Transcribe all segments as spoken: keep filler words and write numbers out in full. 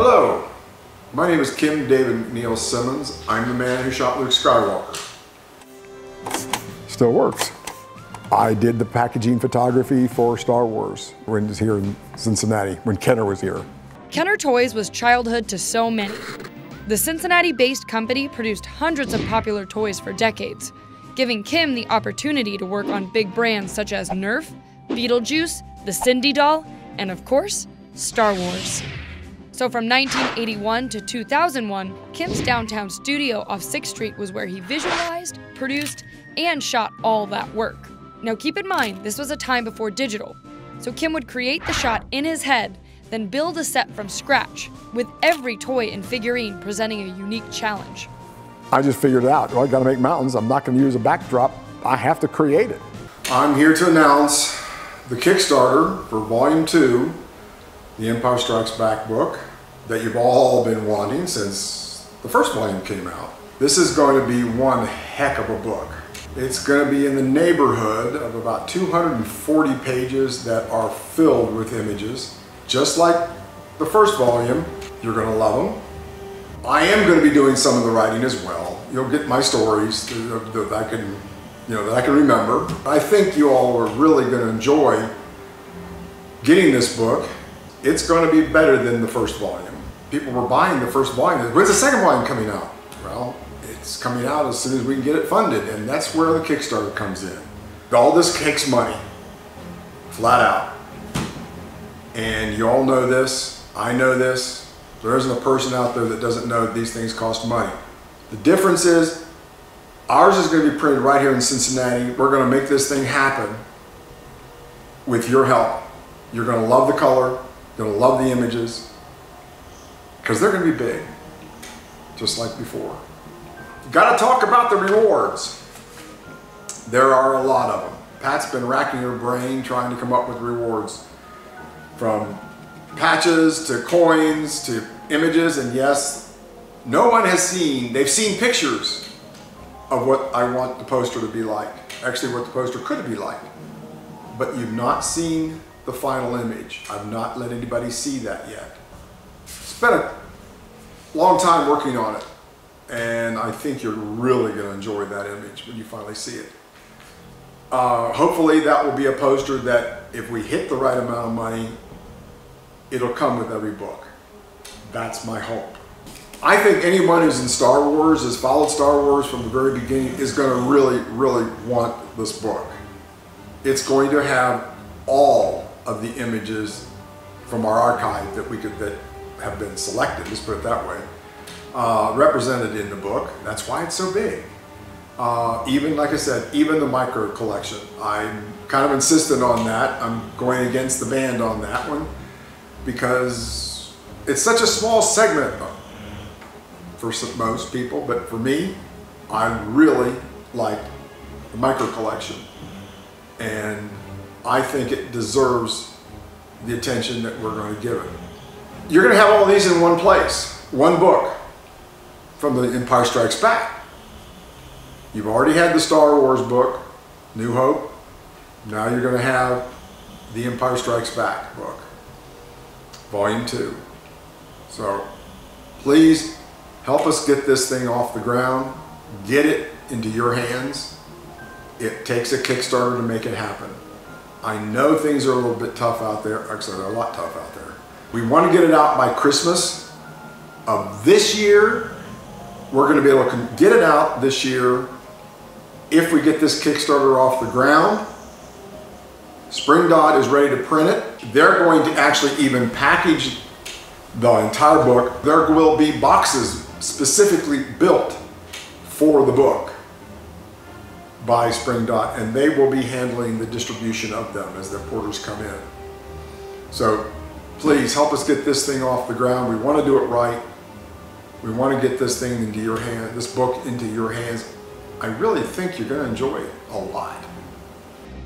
Hello, my name is Kim David Neal Simmons. I'm the man who shot Luke Skywalker. Still works. I did the packaging photography for Star Wars when it was here in Cincinnati, when Kenner was here. Kenner Toys was childhood to so many. The Cincinnati-based company produced hundreds of popular toys for decades, giving Kim the opportunity to work on big brands such as Nerf, Beetlejuice, the Cindy doll, and of course, Star Wars. So from nineteen eighty-one to two thousand one, Kim's downtown studio off sixth street was where he visualized, produced, and shot all that work. Now keep in mind, this was a time before digital, so Kim would create the shot in his head, then build a set from scratch, with every toy and figurine presenting a unique challenge. I just figured it out. Well, I gotta make mountains. I'm not gonna use a backdrop. I have to create it. I'm here to announce the Kickstarter for Volume Two, The Empire Strikes Back book, that you've all been wanting since the first volume came out. This is going to be one heck of a book. It's going to be in the neighborhood of about two hundred forty pages that are filled with images. Just like the first volume, you're going to love them. I am going to be doing some of the writing as well. You'll get my stories that I can, you know, that I can remember. I think you all are really going to enjoy getting this book. It's going to be better than the first volume. People were buying the first volume. When's the second volume coming out? Well, it's coming out as soon as we can get it funded, and that's where the Kickstarter comes in. All this takes money, flat out. And you all know this, I know this. There isn't a person out there that doesn't know that these things cost money. The difference is, ours is going to be printed right here in Cincinnati. We're going to make this thing happen with your help. You're going to love the color, you're going to love the images, because they're going to be big, just like before. Gotta talk about the rewards. There are a lot of them. Pat's been racking her brain trying to come up with rewards, from patches to coins to images, and yes, no one has seen, they've seen pictures of what I want the poster to be like, actually what the poster could be like, but you've not seen the final image. I've not let anybody see that yet. It's been a long time working on it, and I think you're really going to enjoy that image when you finally see it. Uh, hopefully that will be a poster that, if we hit the right amount of money, it'll come with every book. That's my hope. I think anyone who's in Star Wars, has followed Star Wars from the very beginning, is going to really, really want this book. It's going to have all of the images from our archive that we could, that have been selected, let's put it that way, Uh, represented in the book. That's why it's so big. Uh, even, like I said, even the micro collection. I'm kind of insistent on that. I'm going against the band on that one because it's such a small segment for some, most people, but for me, I really like the micro collection. And I think it deserves the attention that we're going to give it. You're going to have all these in one place, one book. From The Empire Strikes Back. You've already had the Star Wars book, New Hope. Now you're going to have The Empire Strikes Back book, Volume Two. So please help us get this thing off the ground. Get it into your hands. It takes a Kickstarter to make it happen. I know things are a little bit tough out there. Actually, they're a lot tough out there. We want to get it out by Christmas of this year. We're going to be able to get it out this year if we get this Kickstarter off the ground. Spring Dot is ready to print it. They're going to actually even package the entire book. There will be boxes specifically built for the book by Spring Dot, and they will be handling the distribution of them as their porters come in. So please help us get this thing off the ground. We want to do it right. We want to get this thing into your hand, this book into your hands. I really think you're going to enjoy it a lot.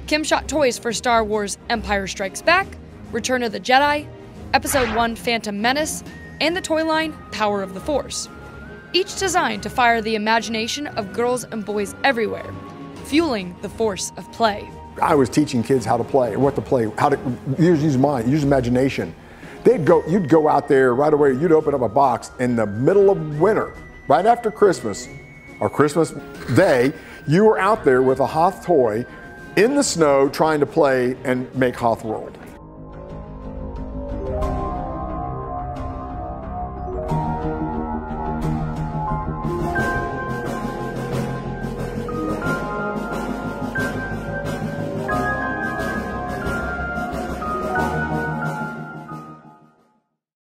Kim shot toys for Star Wars Empire Strikes Back, Return of the Jedi, Episode One: Phantom Menace, and the toy line Power of the Force. Each designed to fire the imagination of girls and boys everywhere, fueling the force of play. I was teaching kids how to play, what to play, how to use, use mind, use imagination. they'd go, you'd go out there right away, you'd open up a box in the middle of winter, right after Christmas, or Christmas Day, you were out there with a Hoth toy in the snow trying to play and make Hoth roll.